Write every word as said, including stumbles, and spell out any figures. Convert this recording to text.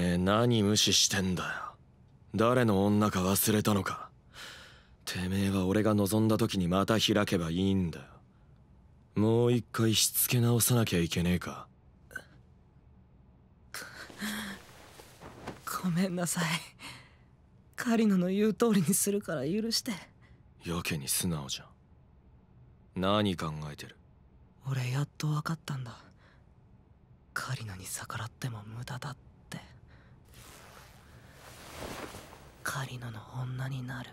めえ何無視してんだよ。誰の女か忘れたのか。てめえは俺が望んだ時にまた開けばいいんだよ。もう一回しつけ直さなきゃいけねえか。ごめんなさい。狩野の言う通りにするから許して。やけに素直じゃん。何考えてる？俺やっと分かったんだ。狩野に逆らっても無駄だって。狩野の女になる。